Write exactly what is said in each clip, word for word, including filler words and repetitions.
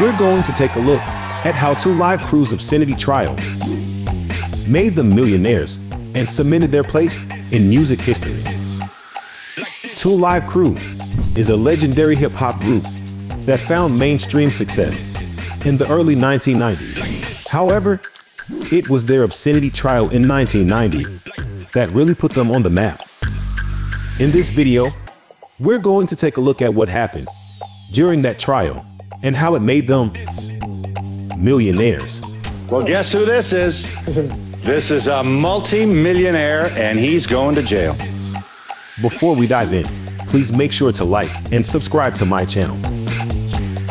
we're going to take a look at how two live crew's obscenity trial made them millionaires and cemented their place in music history. two live crew is a legendary hip-hop group that found mainstream success in the early nineteen nineties. However, it was their obscenity trial in nineteen ninety that really put them on the map. In this video, we're going to take a look at what happened during that trial and how it made them millionaires. Well, guess who this is? This is a multi-millionaire and he's going to jail. Before we dive in, please make sure to like and subscribe to my channel.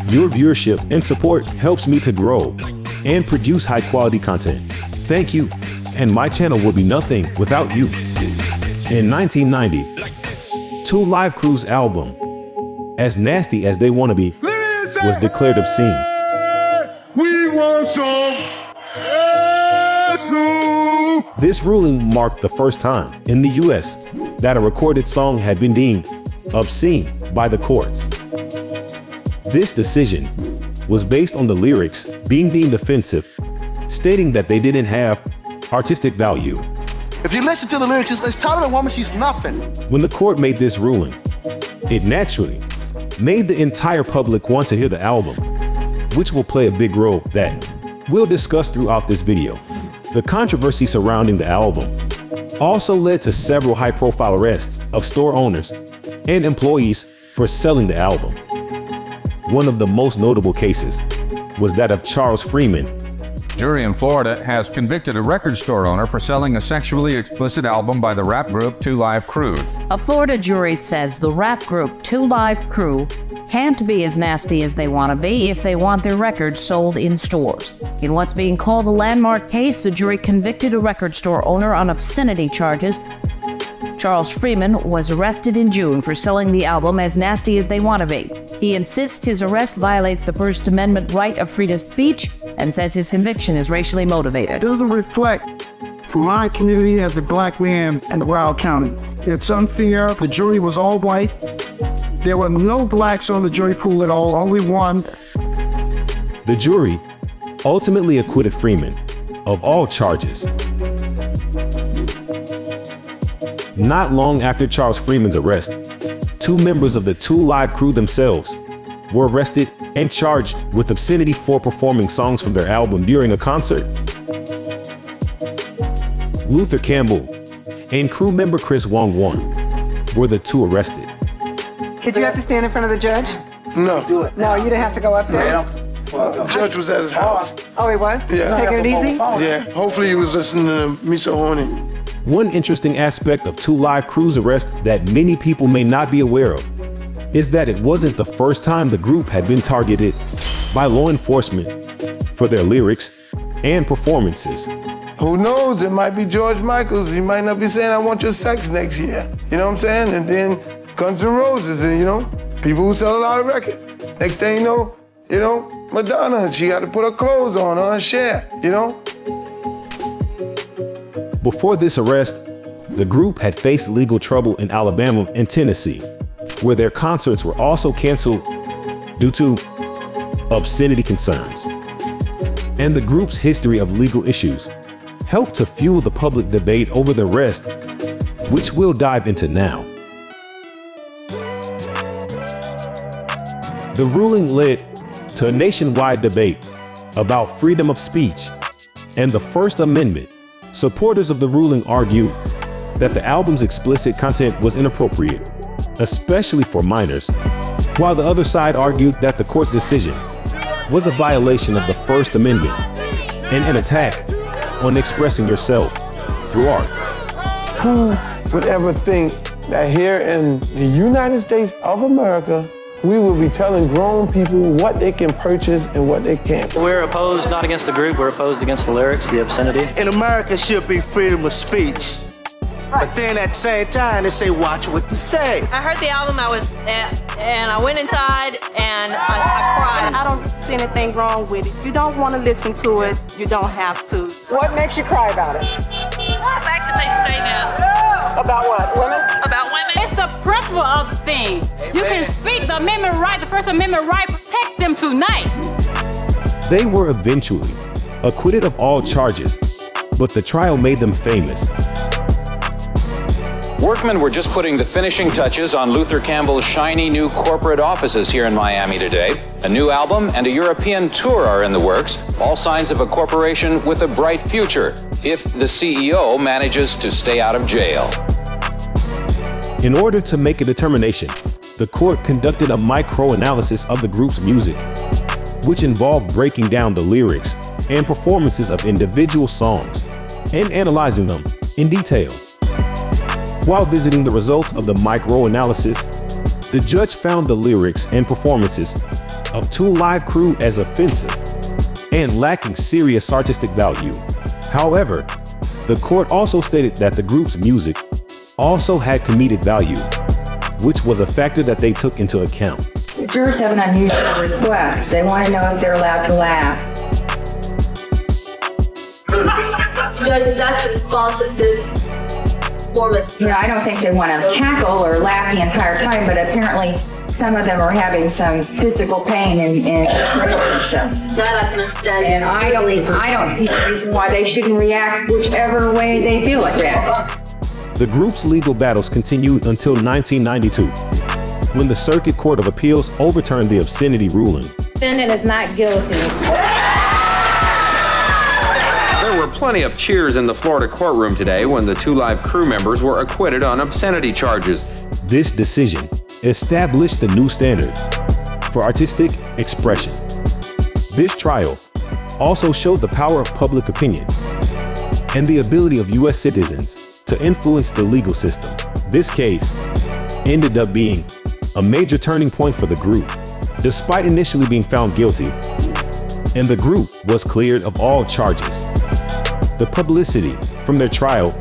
Your viewership and support helps me to grow and produce high quality content. Thank you, and my channel would be nothing without you. In nineteen ninety, two live crew's album, As Nasty As They Wanna Be, was declared obscene. We want some asshole. This ruling marked the first time in the U S that a recorded song had been deemed obscene by the courts. This decision was based on the lyrics being deemed offensive, stating that they didn't have artistic value. If you listen to the lyrics, it's, it's telling a woman she's nothing. When the court made this ruling, it naturally made the entire public want to hear the album, which will play a big role that we'll discuss throughout this video. The controversy surrounding the album also led to several high-profile arrests of store owners and employees for selling the album. One of the most notable cases was that of Charles Freeman. A jury in Florida has convicted a record store owner for selling a sexually explicit album by the rap group two live crew. A Florida jury says the rap group two live crew can't be as nasty as they want to be if they want their record sold in stores. In what's being called a landmark case, the jury convicted a record store owner on obscenity charges. Charles Freeman was arrested in June for selling the album As Nasty As They Wanna Be. He insists his arrest violates the First Amendment right of freedom of speech and says his conviction is racially motivated. It doesn't reflect my community as a black man in Broward County. It's unfair. The jury was all white. There were no blacks on the jury pool at all, only one. The jury ultimately acquitted Freeman of all charges. Not long after Charles Freeman's arrest, two members of the two live crew themselves were arrested and charged with obscenity for performing songs from their album during a concert. Luther Campbell and crew member Chris Wong-Wan were the two arrested. Did you have to stand in front of the judge? No. No, you didn't have to go up there? Yeah. Well, the judge was at his house. Oh, he was? Yeah. Taking it easy? Yeah, hopefully he was listening to Me So Horny. One interesting aspect of two live crew's arrest that many people may not be aware of is that it wasn't the first time the group had been targeted by law enforcement for their lyrics and performances. Who knows, it might be George Michael's. He might not be saying, I want your sex next year. You know what I'm saying? And then Guns N' Roses, and you know, people who sell a lot of records. Next thing you know, you know, Madonna, she had to put her clothes on, her share, you know? Before this arrest, the group had faced legal trouble in Alabama and Tennessee, where their concerts were also canceled due to obscenity concerns. And the group's history of legal issues helped to fuel the public debate over the arrest, which we'll dive into now. The ruling led to a nationwide debate about freedom of speech and the First Amendment. Supporters of the ruling argue that the album's explicit content was inappropriate, especially for minors, while the other side argued that the court's decision was a violation of the First Amendment and an attack on expressing yourself through art. Who would ever think that here in the United States of America, we will be telling grown people what they can purchase and what they can't. We're opposed not against the group, we're opposed against the lyrics, the obscenity. In America, it should be freedom of speech. Right. But then at the same time, they say, watch what you say. I heard the album, I was, at, and I went inside and I, I cried. I don't see anything wrong with it. You don't want to listen to it, you don't have to. What makes you cry about it? The fact that they say that. About what, women? About women. It's the principle of the thing. Amen. You can speak the amendment right, the First Amendment right, protect them tonight. They were eventually acquitted of all charges, but the trial made them famous. Workmen were just putting the finishing touches on Luther Campbell's shiny new corporate offices here in Miami today. A new album and a European tour are in the works, all signs of a corporation with a bright future, if the C E O manages to stay out of jail. In order to make a determination, the court conducted a micro-analysis of the group's music, which involved breaking down the lyrics and performances of individual songs and analyzing them in detail. While visiting the results of the micro-analysis, the judge found the lyrics and performances of two Live Crew as offensive and lacking serious artistic value. However, the court also stated that the group's music also had comedic value, which was a factor that they took into account. The jurors have an unusual request. They want to know if they're allowed to laugh. Judge, that's the response of this performance. You know, I don't think they want to cackle or laugh the entire time, but apparently some of them are having some physical pain and, and themselves. That I can understand. And I don't, I don't see why they shouldn't react whichever way they feel like reacting. The group's legal battles continued until nineteen ninety-two, when the Circuit Court of Appeals overturned the obscenity ruling. Defendant is not guilty. There were plenty of cheers in the Florida courtroom today when the two Live Crew members were acquitted on obscenity charges. This decision established the new standard for artistic expression. This trial also showed the power of public opinion and the ability of U S citizens to influence the legal system. This case ended up being a major turning point for the group. Despite initially being found guilty, and the group was cleared of all charges, the publicity from their trial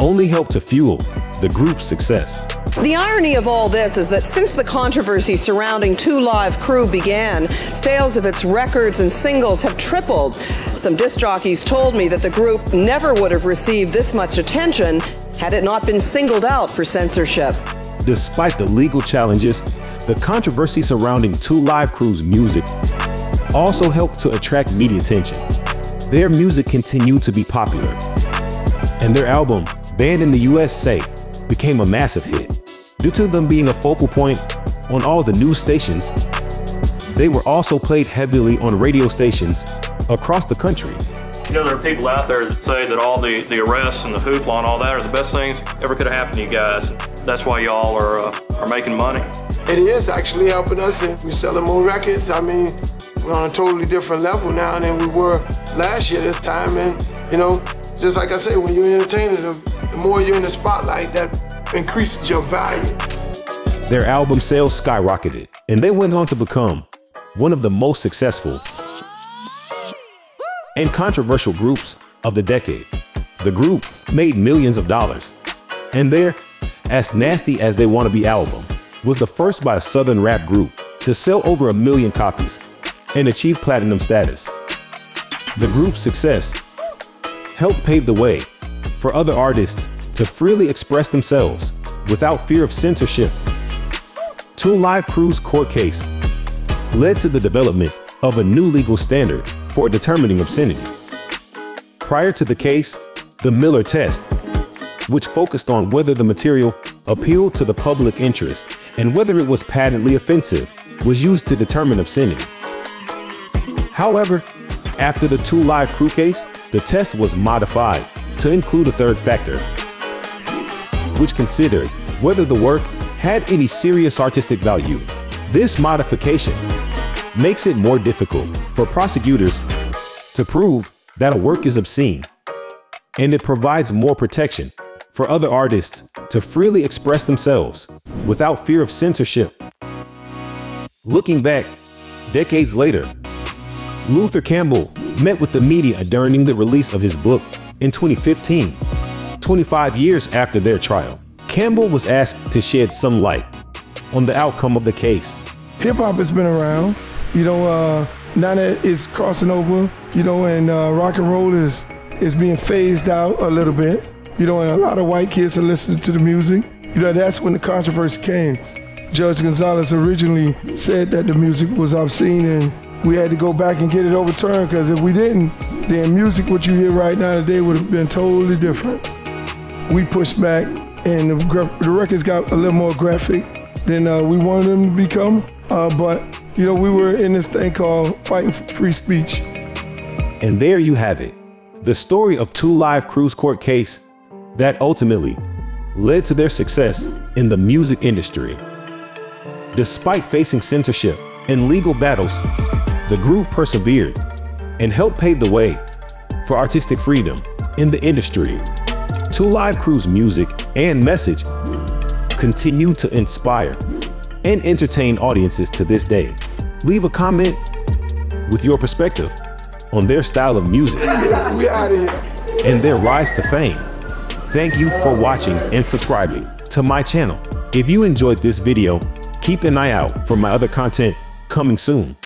only helped to fuel the group's success. The irony of all this is that since the controversy surrounding two Live Crew began, sales of its records and singles have tripled. Some disc jockeys told me that the group never would have received this much attention had it not been singled out for censorship. Despite the legal challenges, the controversy surrounding two Live Crew's music also helped to attract media attention. Their music continued to be popular, and their album, Banned in the U S A, became a massive hit. Due to them being a focal point on all the news stations, they were also played heavily on radio stations across the country. You know, there are people out there that say that all the, the arrests and the hoopla and all that are the best things ever could have happened to you guys. That's why y'all are, uh, are making money. It is actually helping us. We're selling more records. I mean, we're on a totally different level now than we were last year this time. And, you know, just like I said, when you're entertaining, the more you're in the spotlight, that increases your value. Their album sales skyrocketed, and they went on to become one of the most successful and controversial groups of the decade. The group made millions of dollars, and their As Nasty As They Wanna Be album was the first by a Southern rap group to sell over a million copies and achieve platinum status. The group's success helped pave the way for other artists to freely express themselves without fear of censorship. two Live Crew's court case led to the development of a new legal standard for determining obscenity. Prior to the case, the Miller test, which focused on whether the material appealed to the public interest and whether it was patently offensive, was used to determine obscenity. However, after the two Live Crew case, the test was modified to include a third factor, which considered whether the work had any serious artistic value. This modification makes it more difficult for prosecutors to prove that a work is obscene, and it provides more protection for other artists to freely express themselves without fear of censorship. Looking back, decades later, Luther Campbell met with the media during the release of his book in twenty fifteen. twenty-five years after their trial, Campbell was asked to shed some light on the outcome of the case. Hip-hop has been around, you know, uh, now that it's crossing over, you know, and uh, rock and roll is, is being phased out a little bit, you know, and a lot of white kids are listening to the music. You know, that's when the controversy came. Judge Gonzalez originally said that the music was obscene and we had to go back and get it overturned, because if we didn't, then music, what you hear right now today, would have been totally different. We pushed back, and the, the records got a little more graphic than uh, we wanted them to become. Uh, but, you know, we were in this thing called fighting for free speech. And there you have it, the story of two Live Crew's court case that ultimately led to their success in the music industry. Despite facing censorship and legal battles, the group persevered and helped pave the way for artistic freedom in the industry. two Live Crew's music and message continue to inspire and entertain audiences to this day. Leave a comment with your perspective on their style of music and their rise to fame. Thank you for watching and subscribing to my channel. If you enjoyed this video, keep an eye out for my other content coming soon.